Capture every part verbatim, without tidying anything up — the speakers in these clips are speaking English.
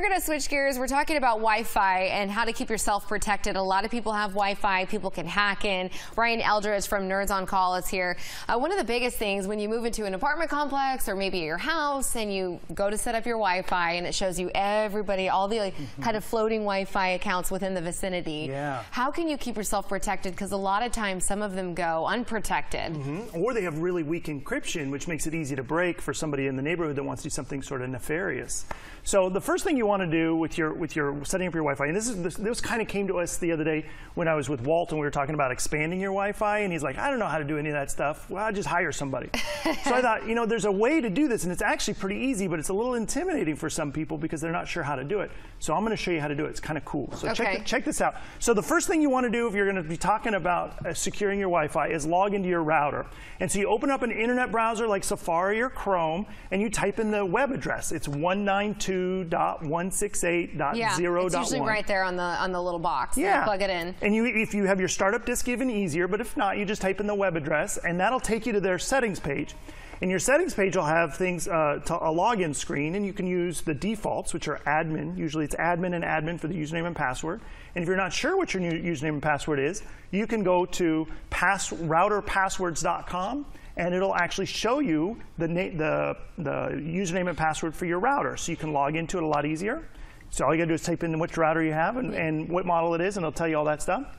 We're going to switch gears. We're talking about Wi-Fi and how to keep yourself protected. A lot of people have Wi-Fi. People can hack in. Ryan Eldridge from Nerds on Call is here. Uh, one of the biggest things when you move into an apartment complex or maybe your house and you go to set up your Wi-Fi and it shows you everybody, all the like, mm-hmm. kind of floating Wi-Fi accounts within the vicinity. Yeah. How can you keep yourself protected? Because a lot of times some of them go unprotected. Mm-hmm. Or they have really weak encryption, which makes it easy to break for somebody in the neighborhood that wants to do something sort of nefarious. So the first thing you want to do with your with your setting up your Wi-Fi, and this is this, this kind of came to us the other day when I was with Walt and we were talking about expanding your Wi-Fi, and he's like, I don't know how to do any of that stuff. Well, I just hire somebody. So I thought, you know, there's a way to do this, and it's actually pretty easy, but it's a little intimidating for some people because they're not sure how to do it. So I'm going to show you how to do it. It's kind of cool. So okay. check the, check this out. So the first thing you want to do if you're going to be talking about uh, securing your Wi-Fi is log into your router, and so you open up an internet browser like Safari or Chrome, and you type in the web address. It's one ninety-two dot one sixty-eight dot zero dot one. Yeah, it's usually right there on the on the little box. Yeah, plug it in. And you, if you have your startup disk, even easier. But if not, you just type in the web address, and that'll take you to their settings page. And your settings page will have things, uh, to a login screen, and you can use the defaults, which are admin. Usually it's admin and admin for the username and password. And if you're not sure what your new username and password is, you can go to pass, router passwords dot com, and it'll actually show you the, the, the username and password for your router. So you can log into it a lot easier. So all you gotta do is type in which router you have and, and what model it is, and it'll tell you all that stuff.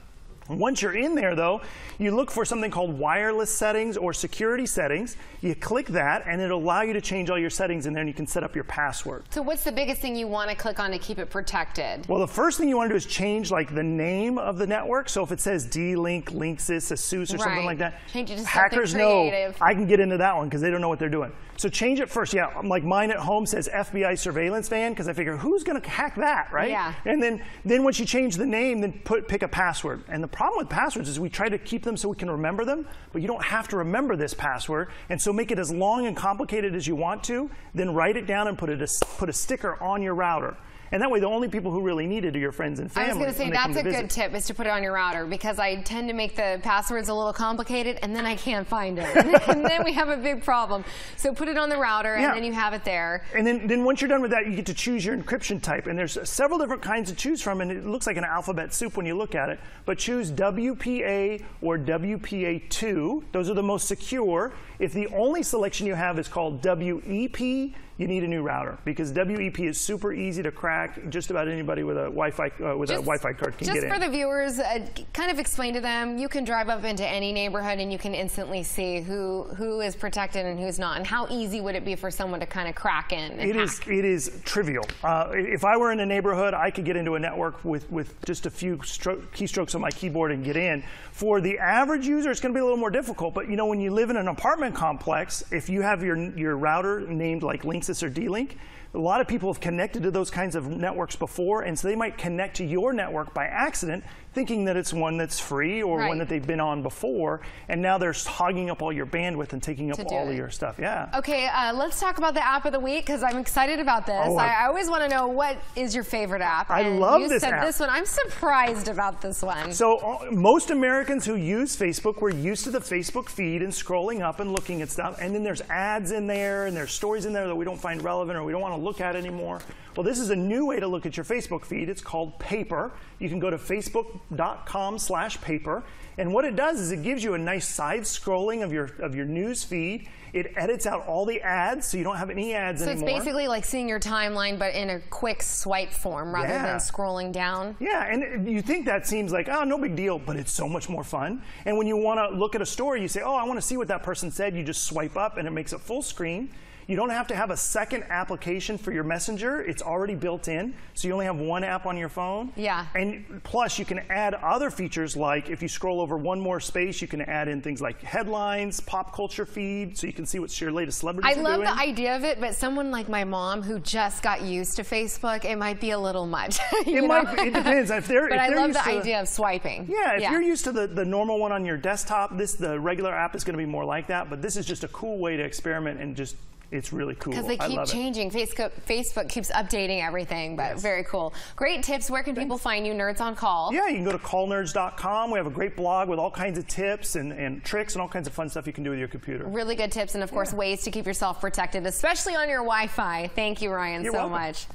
Once you're in there, though, you look for something called wireless settings or security settings. You click that, and it'll allow you to change all your settings in there, and you can set up your password. So what's the biggest thing you want to click on to keep it protected? Well, the first thing you want to do is change like the name of the network. So if it says D-Link, Linksys, Asus, or right. something like that, change it to hackers know I can get into that one because they don't know what they're doing. So change it first. Yeah, like mine at home says F B I surveillance van because I figure who's going to hack that, right? Yeah. And then, then once you change the name, then put pick a password. And the The problem with passwords is we try to keep them so we can remember them, but you don't have to remember this password, and so make it as long and complicated as you want to, then write it down and put, it a, put a sticker on your router. And that way, the only people who really need it are your friends and family. I was going to say, that's a good tip, is to put it on your router, because I tend to make the passwords a little complicated, and then I can't find it. And then we have a big problem. So put it on the router, and yeah. then you have it there. And then, then once you're done with that, you get to choose your encryption type. And there's several different kinds to choose from, and it looks like an alphabet soup when you look at it. But choose W P A or W P A two. Those are the most secure. If the only selection you have is called W E P, you need a new router, because W E P is super easy to crack. Just about anybody with a Wi-Fi uh, with just, a Wi-Fi card can get in. Just for the viewers, uh, kind of explain to them. You can drive up into any neighborhood and you can instantly see who who is protected and who's not. And how easy would it be for someone to kind of crack in? And it hack? is it is trivial. Uh, if I were in a neighborhood, I could get into a network with with just a few keystrokes on my keyboard and get in. For the average user, it's going to be a little more difficult. But you know, when you live in an apartment complex, if you have your your router named like Linksys or D-Link, a lot of people have connected to those kinds of networks before, and so they might connect to your network by accident, thinking that it's one that's free or right. one that they've been on before, and now they're hogging up all your bandwidth and taking up all it. of your stuff. Yeah. Okay, uh, let's talk about the app of the week, because I'm excited about this. Oh, I, I always want to know, what is your favorite app? I and love you this said app. This one. I'm surprised about this one. So uh, most Americans who use Facebook, we're used to the Facebook feed and scrolling up and looking at stuff, and then there's ads in there, and there's stories in there that we don't find relevant or we don't want to look at anymore. Well, this is a new way to look at your Facebook feed. It's called Paper. You can go to facebook dot com slash paper, and what it does is it gives you a nice side scrolling of your of your news feed. It edits out all the ads, so you don't have any ads so anymore. So it's basically like seeing your timeline, but in a quick swipe form rather yeah. than scrolling down. Yeah, and you think that seems like, oh, no big deal, but it's so much more fun. And when you want to look at a story, you say, oh, I want to see what that person said. You just swipe up, and it makes it full screen. You don't have to have a second application for your messenger. It's already built in, so you only have one app on your phone. Yeah. And plus, you can add other features, like if you scroll over one more space, you can add in things like headlines, pop culture feed, so you can see what's your latest celebrities I are doing. I love the idea of it, but someone like my mom who just got used to Facebook, it might be a little much. It know? might. It depends. If they're, but if I they're love used the to, idea of swiping. Yeah. If yeah. you're used to the, the normal one on your desktop, this the regular app is going to be more like that. But this is just a cool way to experiment and just. It's really cool. Because they keep changing. Facebook, Facebook keeps updating everything, but yes. very cool. Great tips. Where can Thanks. people find you, Nerds on Call? Yeah, you can go to call nerds dot com. We have a great blog with all kinds of tips and, and tricks and all kinds of fun stuff you can do with your computer. Really good tips and, of course, yeah. ways to keep yourself protected, especially on your Wi-Fi. Thank you, Ryan, You're so welcome. much.